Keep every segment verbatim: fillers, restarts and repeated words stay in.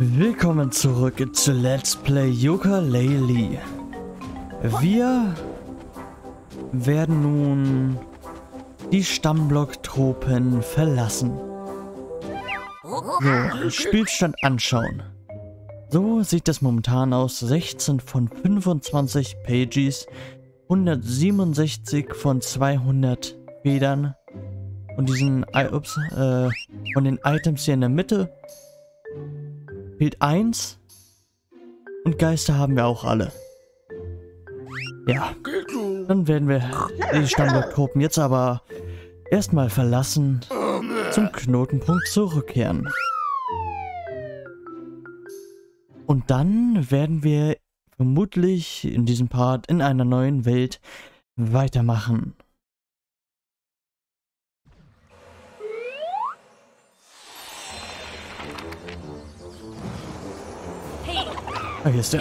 Willkommen zurück zu Let's Play Yooka-Laylee. Wir werden nun die Stammblock-Tropen verlassen. So, Spielstand anschauen. So sieht das momentan aus. sechzehn von fünfundzwanzig Pagies, hundertsiebenundsechzig von zweihundert Federn und diesen, ups, äh, von den Items hier in der Mitte. Fehlt eins. Und Geister haben wir auch alle. Ja. Dann werden wir die Stammblock-Tropen jetzt aber erstmal verlassen. Zum Knotenpunkt zurückkehren. Und dann werden wir vermutlich in diesem Part in einer neuen Welt weitermachen. Ah, hier ist der.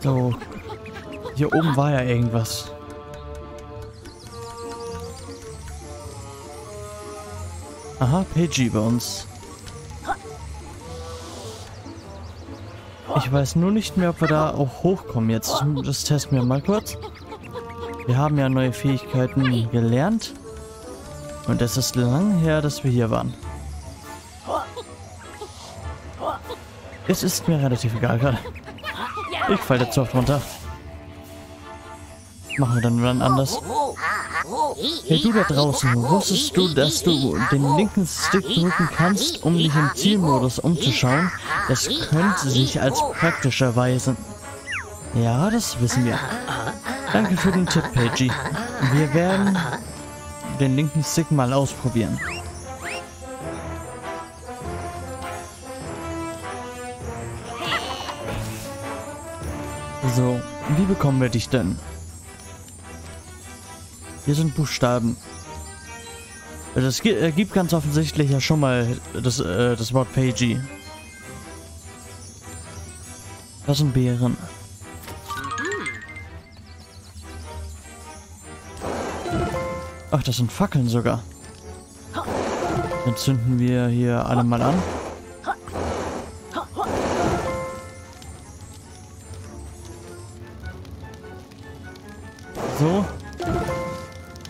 So. Hier oben war ja irgendwas. Aha, Pagie bei uns. Ich weiß nur nicht mehr, ob wir da auch hochkommen jetzt. Das testen wir mal kurz. Wir haben ja neue Fähigkeiten gelernt. Und es ist lang her, dass wir hier waren. Es ist mir relativ egal gerade. Ich falle dazu oft runter. Machen wir dann wann anders. Hey, du da draußen, wusstest du, dass du den linken Stick drücken kannst, um dich im Zielmodus umzuschauen? Das könnte sich als praktisch erweisen. Ja, das wissen wir. Danke für den Tipp, Pagie. Wir werden den linken Stick mal ausprobieren. So, wie bekommen wir dich denn? Hier sind Buchstaben. Das ergibt ganz offensichtlich ja schon mal das, äh, das Wort Pagie. Das sind Beeren. Ach, das sind Fackeln sogar. Dann zünden wir hier alle mal an. So.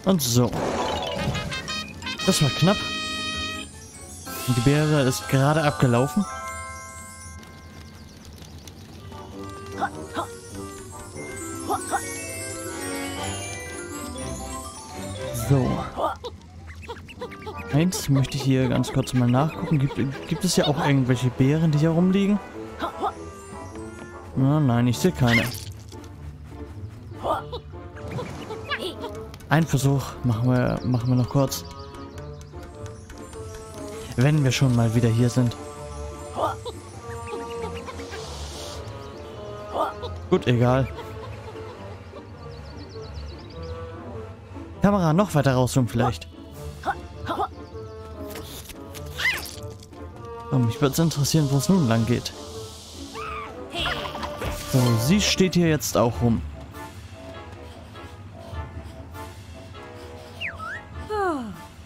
Und so. Das war knapp. Und die Beere ist gerade abgelaufen. So. Eins möchte ich hier ganz kurz mal nachgucken. Gibt, gibt es ja auch irgendwelche Beeren, die hier rumliegen? Oh, nein, ich sehe keine. Ein Versuch machen wir, machen wir noch kurz. Wenn wir schon mal wieder hier sind. Gut, egal. Kamera noch weiter rauszoomen vielleicht. Oh, mich würde es interessieren, wo es nun lang geht. So, sie steht hier jetzt auch rum.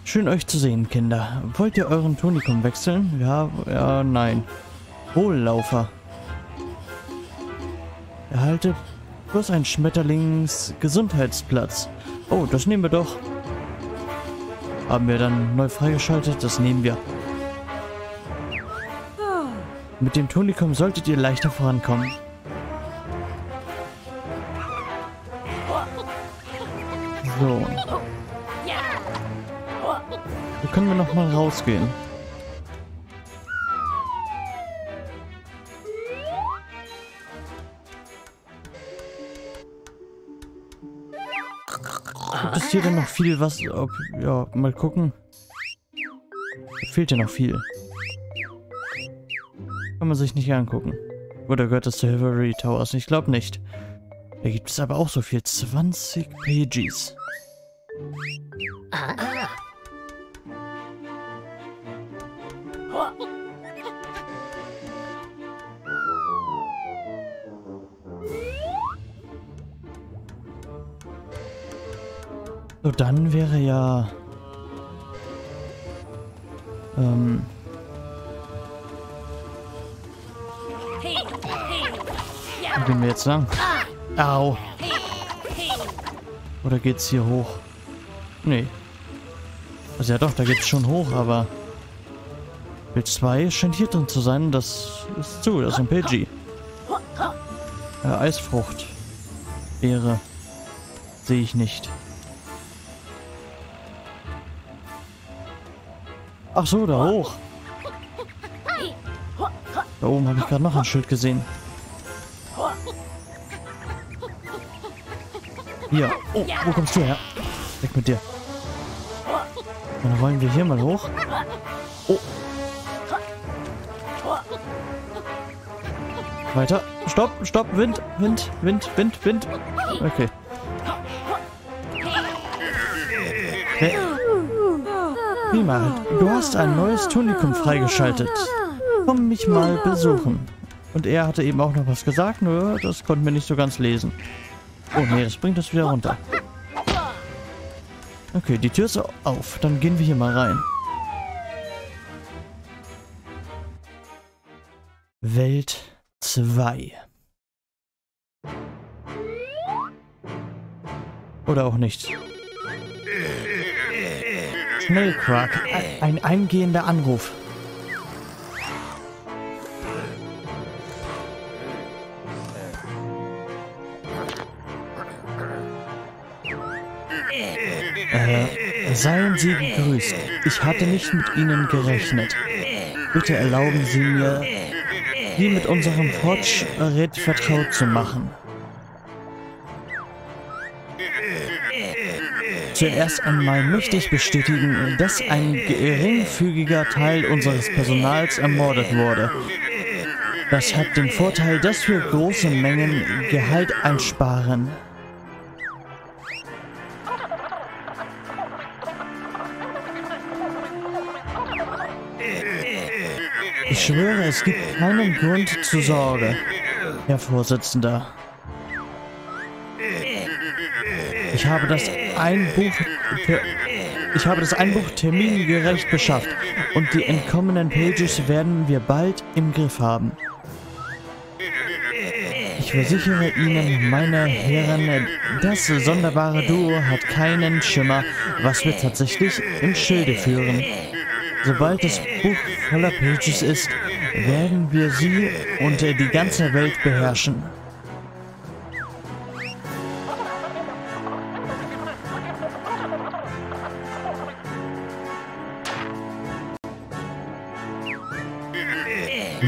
Schön euch zu sehen, Kinder. Wollt ihr euren Tonikum wechseln? Ja, ja, nein. Wohllaufer. Erhaltet bloß einen Schmetterlings-Gesundheitsplatz. Oh, das nehmen wir doch. Haben wir dann neu freigeschaltet? Das nehmen wir. Mit dem Tonikum solltet ihr leichter vorankommen. So. Da können wir nochmal rausgehen. Ist hier denn noch viel was? Ob, ja, mal gucken. Fehlt ja noch viel. Kann man sich nicht angucken. Oder gehört das zu Hivory Towers? Ich glaube nicht. Da gibt es aber auch so viel. zwanzig Pagies. So, dann wäre ja Ähm. Wo gehen wir jetzt lang? Au! Oder geht's hier hoch? Nee. Also ja doch, da geht's schon hoch, aber... Bild zwei scheint hier drin zu sein. Das ist zu, das ist ein Pagie. Äh, Eisfrucht. Beere. Sehe ich nicht. Ach so, da hoch. Da oben habe ich gerade noch ein Schild gesehen. Hier. Oh, wo kommst du her? Weg mit dir. Und dann wollen wir hier mal hoch. Oh. Weiter. Stopp, stopp, Wind, Wind, Wind, Wind, Wind. Okay. Hey. Prima, du hast ein neues Tunikum freigeschaltet. Komm mich mal besuchen. Und er hatte eben auch noch was gesagt, nur das konnten wir nicht so ganz lesen. Oh nee, das bringt uns wieder runter. Okay, die Tür ist auf. Dann gehen wir hier mal rein. Welt zwei. Oder auch nicht. Schnell, Quack. Ein eingehender Anruf. Äh, seien Sie gegrüßt. Ich hatte nicht mit Ihnen gerechnet. Bitte erlauben Sie mir, Sie mit unserem Fortschritt vertraut zu machen. Zuerst einmal möchte ich bestätigen, dass ein geringfügiger Teil unseres Personals ermordet wurde. Das hat den Vorteil, dass wir große Mengen Gehalt einsparen. Ich schwöre, es gibt keinen Grund zur Sorge, Herr Vorsitzender. Ich habe das Einbuch, ich habe das Einbuch termingerecht beschafft und die entkommenen Pagies werden wir bald im Griff haben. Ich versichere Ihnen, meine Herren, das sonderbare Duo hat keinen Schimmer, was wir tatsächlich im Schilde führen. Sobald das Buch voller Pagies ist, werden wir sie und die ganze Welt beherrschen.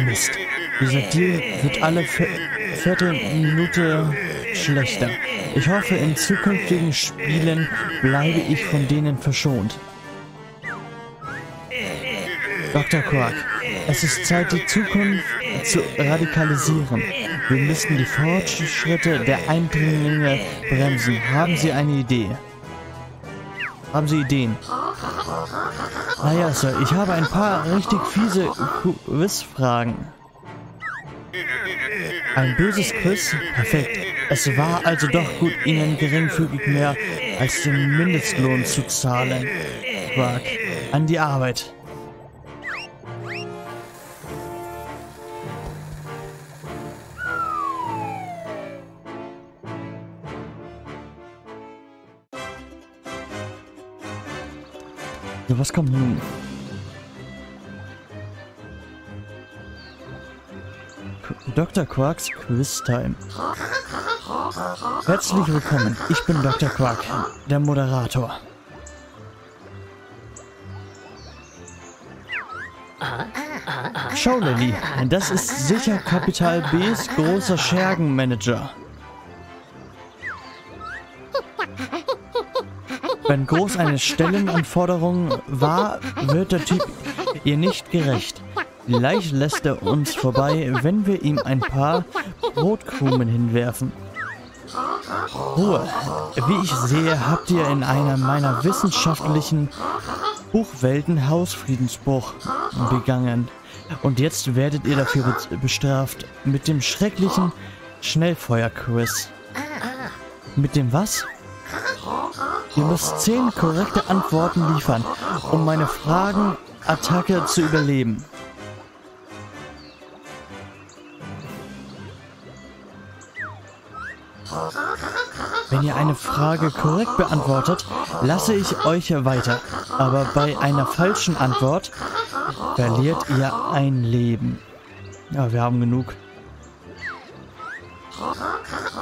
Mist, dieser Deal wird alle Viertelminute schlechter. Ich hoffe, in zukünftigen Spielen bleibe ich von denen verschont. Doktor Quack, es ist Zeit, die Zukunft zu radikalisieren. Wir müssen die Fortschritte der Eindringlinge bremsen. Haben Sie eine Idee? Haben Sie Ideen? Naja, Sir, ich habe ein paar richtig fiese Quizfragen. Ein böses Quiz? Perfekt. Es war also doch gut, Ihnen geringfügig mehr als den Mindestlohn zu zahlen. Quack, an die Arbeit. So, was kommt nun? Doktor Quacks Quiz-Time. Herzlich willkommen. Ich bin Doktor Quack, der Moderator. Schau, Lilly, das ist sicher Capital B's großer Schergenmanager. Wenn groß eine Stellenanforderung war, wird der Typ ihr nicht gerecht. Gleich lässt er uns vorbei, wenn wir ihm ein paar Brotkrumen hinwerfen. Ruhe. Wie ich sehe, habt ihr in einer meiner wissenschaftlichen Buchwelten Hausfriedensbruch begangen. Und jetzt werdet ihr dafür bestraft mit dem schrecklichen Schnellfeuer-Quiz. Mit dem was? Ihr müsst zehn korrekte Antworten liefern, um meine Fragen Attacke zu überleben. Wenn ihr eine Frage korrekt beantwortet, lasse ich euch weiter. Aber bei einer falschen Antwort verliert ihr ein Leben. Ja, wir haben genug.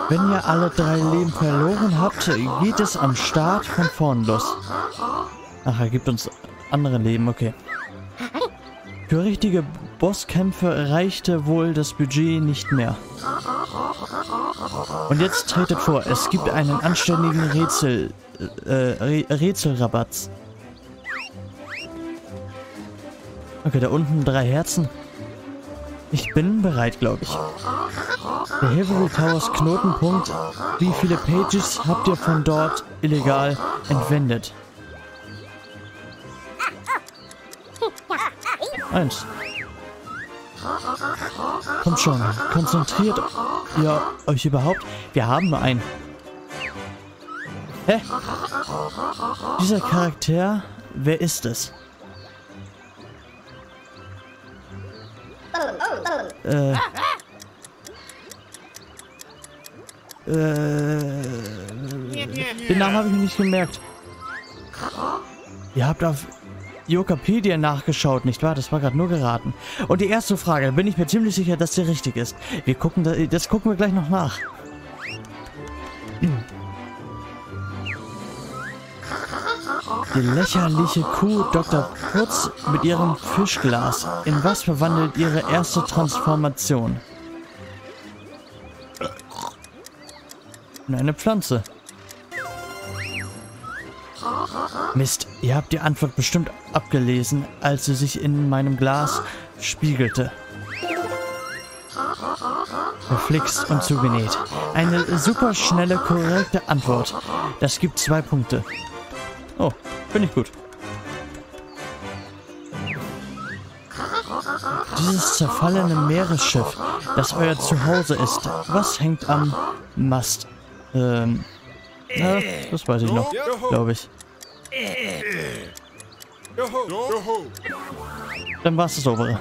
Wenn ihr alle drei Leben verloren habt, geht es am Start von vorn los. Ach, er gibt uns andere Leben, okay. Für richtige Bosskämpfe reichte wohl das Budget nicht mehr. Und jetzt tretet vor, es gibt einen anständigen Rätsel, äh, Rätselrabatz. Okay, da unten drei Herzen. Ich bin bereit, glaube ich. Der Hivory Towers Knotenpunkt. Wie viele Pages habt ihr von dort illegal entwendet? Eins. Kommt schon, konzentriert ihr euch überhaupt? Wir haben nur einen. Hä? Dieser Charakter, wer ist es? Äh. Äh. Den Namen habe ich nicht gemerkt. Ihr habt auf Yokapedia nachgeschaut, nicht wahr? Das war gerade nur geraten. Und die erste Frage, da bin ich mir ziemlich sicher, dass sie richtig ist. Wir gucken, das, das gucken wir gleich noch nach. Die lächerliche Kuh Doktor Putz mit ihrem Fischglas. In was verwandelt ihre erste Transformation? In eine Pflanze. Mist, ihr habt die Antwort bestimmt abgelesen, als sie sich in meinem Glas spiegelte. Verflixt und zugenäht. Eine super schnelle, korrekte Antwort. Das gibt zwei Punkte. Oh, bin ich gut. Dieses zerfallene Meeresschiff, das euer Zuhause ist, was hängt am Mast? Ähm, na, das weiß ich noch, glaube ich. Dann war's das obere.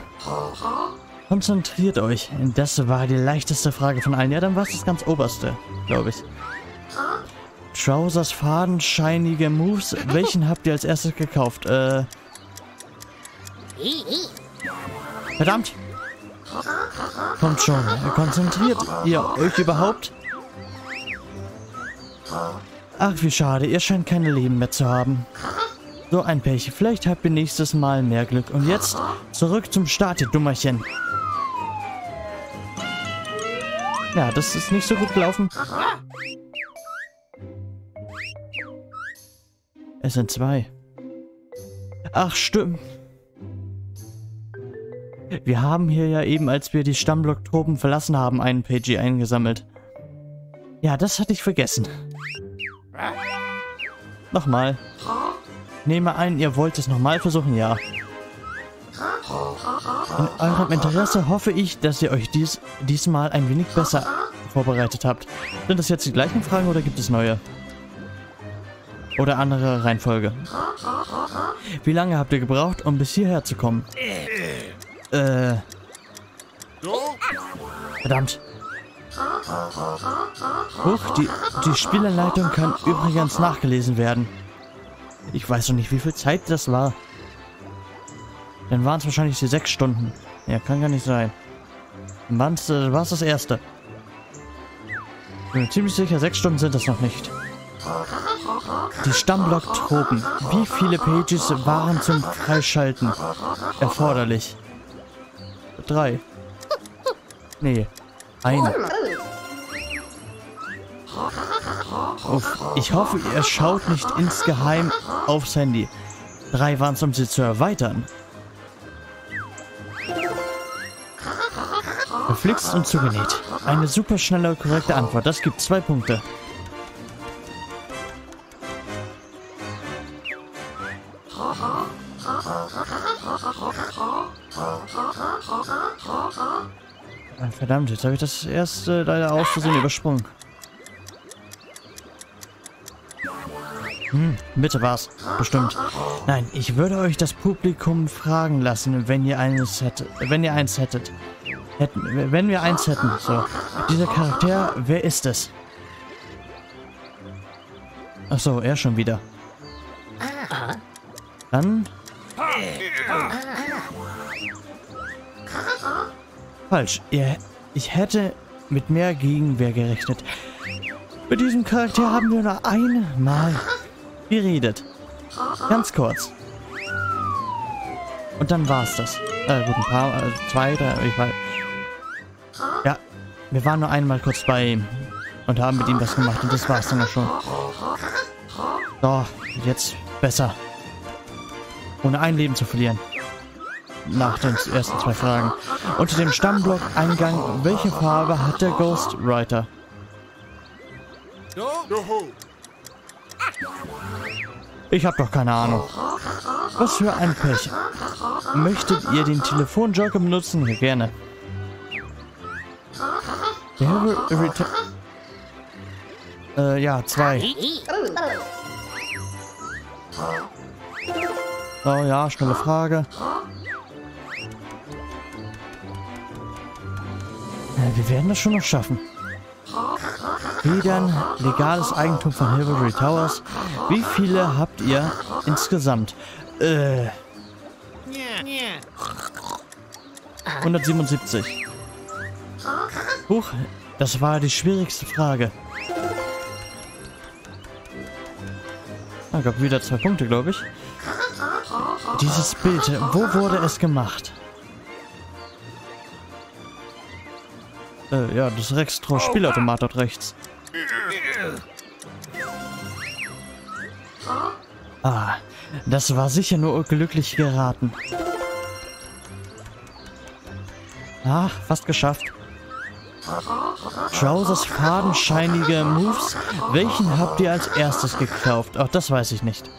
Konzentriert euch. Das war die leichteste Frage von allen. Ja, dann war's das ganz oberste, glaube ich. Trowzers fadenscheinige Moves. Welchen habt ihr als erstes gekauft? Äh. Verdammt! Kommt schon. Konzentriert ihr euch überhaupt? Ach, wie schade. Ihr scheint keine Leben mehr zu haben. So ein Pech. Vielleicht habt ihr nächstes Mal mehr Glück. Und jetzt zurück zum Start, ihr Dummerchen. Ja, das ist nicht so gut gelaufen. Es sind zwei. Ach, stimmt. Wir haben hier ja eben, als wir die Stammblock-Tropen verlassen haben, einen Pagie eingesammelt. Ja, das hatte ich vergessen. Nochmal. Nehme ein, ihr wollt es nochmal versuchen, ja. In eurem Interesse hoffe ich, dass ihr euch dies, diesmal ein wenig besser vorbereitet habt. Sind das jetzt die gleichen Fragen oder gibt es neue? Oder andere Reihenfolge. Wie lange habt ihr gebraucht, um bis hierher zu kommen? Äh. Verdammt. Huch, die, die Spielanleitung kann übrigens nachgelesen werden. Ich weiß noch nicht, wie viel Zeit das war. Dann waren es wahrscheinlich die sechs Stunden. Ja, kann gar nicht sein. Dann war es äh, das erste. Ich bin mir ziemlich sicher, sechs Stunden sind das noch nicht. Die Stammblock-Tropen. Wie viele Pages waren zum Freischalten erforderlich? Drei. Nee, eine. Uff. Ich hoffe, ihr schaut nicht insgeheim aufs Handy. Drei waren es, um sie zu erweitern. Verflixt und zugenäht. Eine super schnelle, korrekte Antwort. Das gibt zwei Punkte. Verdammt, jetzt habe ich das erste leider aus Versehen übersprungen. Hm, bitte was? Bestimmt. Nein, ich würde euch das Publikum fragen lassen, wenn ihr eines hättet. Wenn ihr eins hättet. Hätten, wenn wir eins hätten. So. Dieser Charakter, wer ist es? Achso, er schon wieder. Dann. Falsch. Ihr, ich hätte mit mehr Gegenwehr gerechnet. Mit diesem Charakter haben wir nur einmal geredet. Ganz kurz. Und dann war's das. Äh, gut, ein paar, also zwei, drei, ich weiß. Ja, wir waren nur einmal kurz bei ihm und haben mit ihm was gemacht und das war's dann auch schon. So, jetzt besser. Ohne ein Leben zu verlieren. Nach den ersten zwei Fragen. Unter dem Stammblock-Eingang, welche Farbe hat der Ghostwriter? Ich hab doch keine Ahnung. Was für ein Pech. Möchtet ihr den Telefonjoker benutzen? Gerne. Äh, ja, zwei. Oh ja, schnelle Frage. Wir werden das schon noch schaffen. Federn, legales Eigentum von Hivory Towers. Wie viele habt ihr insgesamt? Äh. hundertsiebenundsiebzig. Huch, das war die schwierigste Frage. Da gab wieder zwei Punkte, glaube ich. Dieses Bild, wo wurde es gemacht? Äh, ja, das Rextro-Spielautomat dort rechts. Ah, das war sicher nur glücklich geraten. Ach, fast geschafft. Trowzers fadenscheinige Moves. Welchen habt ihr als erstes gekauft? Auch das weiß ich nicht.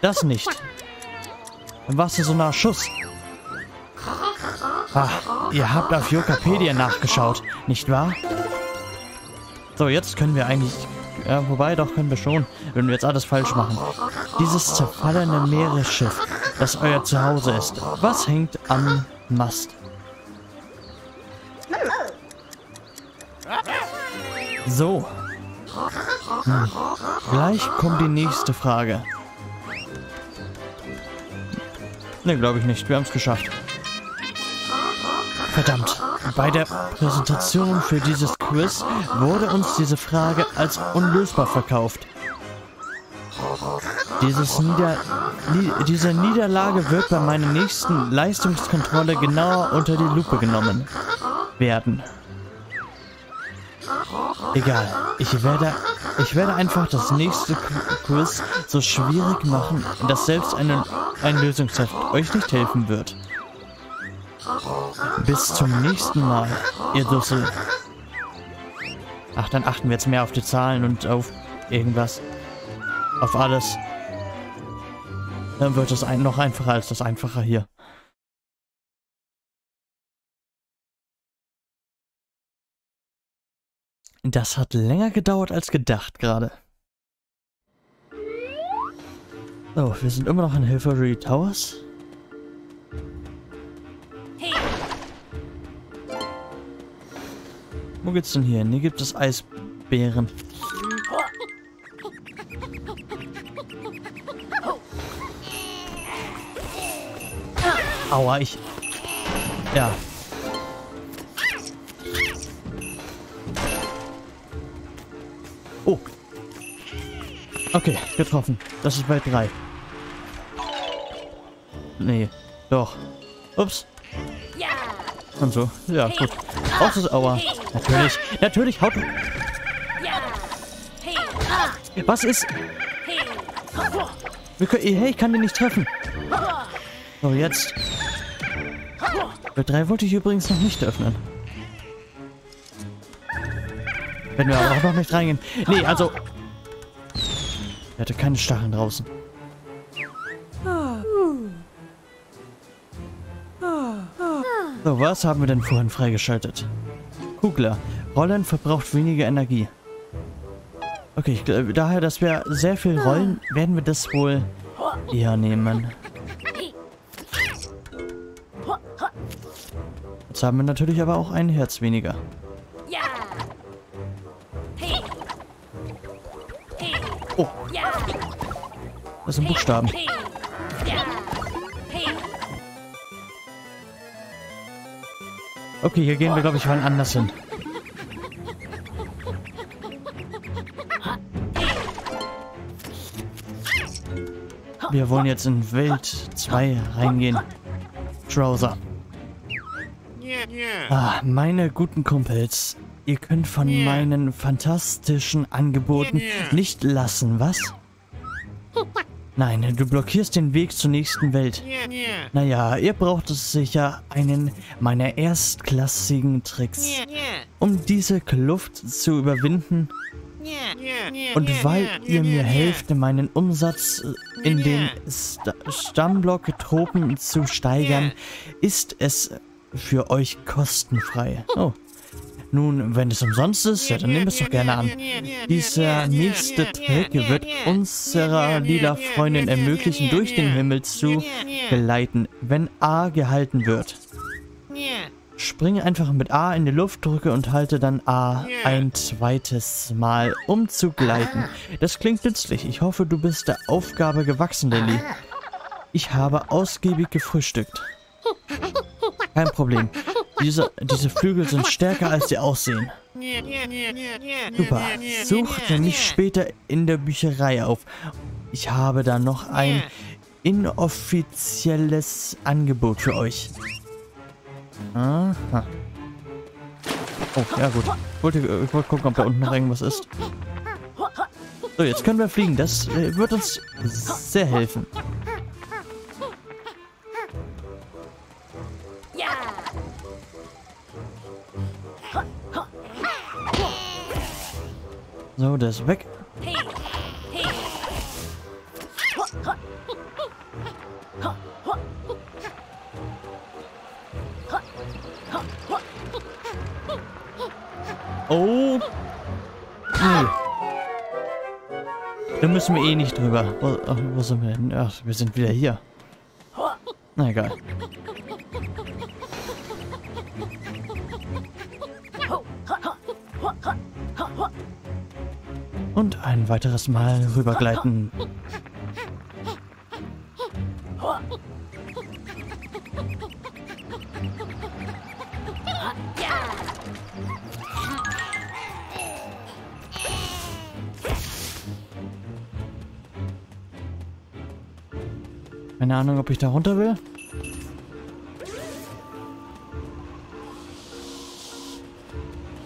Das nicht. Dann warst du so nah Schuss. Ach, ihr habt auf Yokapedia nachgeschaut, nicht wahr? So, jetzt können wir eigentlich... Ja, wobei, doch können wir schon, wenn wir jetzt alles falsch machen. Dieses zerfallene Meeresschiff, das euer Zuhause ist. Was hängt am Mast? So. Hm. Gleich kommt die nächste Frage. Ne, glaube ich nicht. Wir haben es geschafft. Verdammt, bei der Präsentation für dieses Quiz wurde uns diese Frage als unlösbar verkauft. Dieses Nieder Ni diese Niederlage wird bei meiner nächsten Leistungskontrolle genauer unter die Lupe genommen werden. Egal, ich werde, ich werde einfach das nächste Quiz so schwierig machen, dass selbst eine, ein Lösungsheft euch nicht helfen wird. Bis zum nächsten Mal, ihr Dussel. Ach, dann achten wir jetzt mehr auf die Zahlen und auf irgendwas. Auf alles. Dann wird es ein noch einfacher als das Einfache hier. Das hat länger gedauert als gedacht gerade. So, wir sind immer noch in Hivory Towers. Wo geht's denn hier hin? Hier gibt es Eisbären. Aua, ich... Ja. Oh. Okay, getroffen. Das ist bei drei. Nee, doch. Ups. Und so. Ja, gut. Auch das Aua. Natürlich. Natürlich. Haut. Was ist? Wir können, hey, ich kann den nicht treffen. So, jetzt. Bei drei wollte ich übrigens noch nicht öffnen. Wenn wir aber auch noch nicht reingehen. Nee, also. Er hatte keine Stacheln draußen. So, was haben wir denn vorhin freigeschaltet? Kugler. Rollen verbraucht weniger Energie. Okay, ich glaube, daher, dass wir sehr viel rollen, werden wir das wohl eher nehmen. Jetzt haben wir natürlich aber auch ein Herz weniger. Oh. Das sind Buchstaben. Okay, hier gehen wir, glaube ich, mal anders hin. Wir wollen jetzt in Welt zwei reingehen. Trowzer. Ah, meine guten Kumpels. Ihr könnt von meinen fantastischen Angeboten nicht lassen, was? Nein, du blockierst den Weg zur nächsten Welt. Naja, ihr braucht sicher einen meiner erstklassigen Tricks, um diese Kluft zu überwinden. Und weil ihr mir helft, meinen Umsatz in den Stammblock-Tropen zu steigern, ist es für euch kostenfrei. Oh. Nun, wenn es umsonst ist, ja, dann nehmt es doch gerne an. Dieser nächste Trick wird unserer lila Freundin ermöglichen, durch den Himmel zu geleiten, wenn A gehalten wird. Springe einfach mit A in die Luft, drücke und halte dann A ein zweites Mal, um zu gleiten. Das klingt nützlich. Ich hoffe, du bist der Aufgabe gewachsen, Lilly. Ich habe ausgiebig gefrühstückt. Kein Problem. Diese, diese Flügel sind stärker, als sie aussehen. Super. Sucht mich später in der Bücherei auf. Ich habe da noch ein inoffizielles Angebot für euch. Aha. Oh, ja gut. Ich wollte, ich wollte gucken, ob da unten noch irgendwas ist. So, jetzt können wir fliegen. Das äh, wird uns sehr helfen. So, der ist weg. Oh. Okay. Da müssen wir eh nicht drüber. Wo, wo sind wir denn? Ach, wir sind wieder hier. Na egal. Und ein weiteres Mal rübergleiten. Keine Ahnung, ob ich da runter will.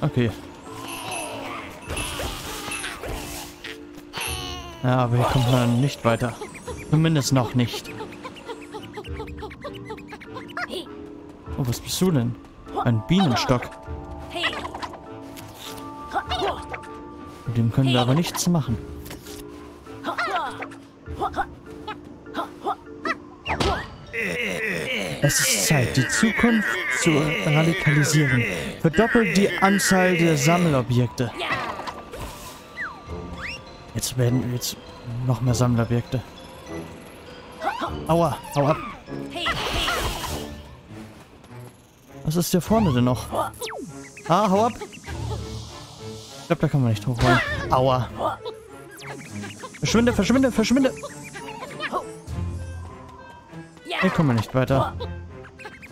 Okay. Ja, aber hier kommt man nicht weiter. Zumindest noch nicht. Oh, was bist du denn? Ein Bienenstock. Mit dem können wir aber nichts machen. Es ist Zeit, die Zukunft zu radikalisieren. Verdoppelt die Anzahl der Sammelobjekte. Jetzt werden wir jetzt noch mehr Sammlerobjekte. Aua, hau ab. Was ist hier vorne denn noch? Ah, hau ab. Ich glaube, da kann man nicht hochholen. Aua. Verschwinde, verschwinde, verschwinde. Hier kommen wir nicht weiter. Da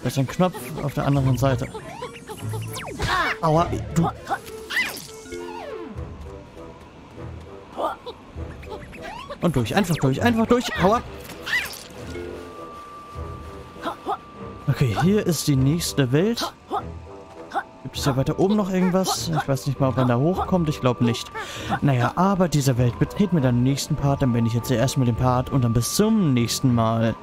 ist ein Knopf auf der anderen Seite. Aua, du... Und durch, einfach durch, einfach durch. Hau ab. Okay, hier ist die nächste Welt. Gibt es da weiter oben noch irgendwas? Ich weiß nicht mal, ob man da hochkommt. Ich glaube nicht. Naja, aber diese Welt betreten wir dann im nächsten Part. Dann bin ich jetzt hier erst mit dem Part und dann bis zum nächsten Mal.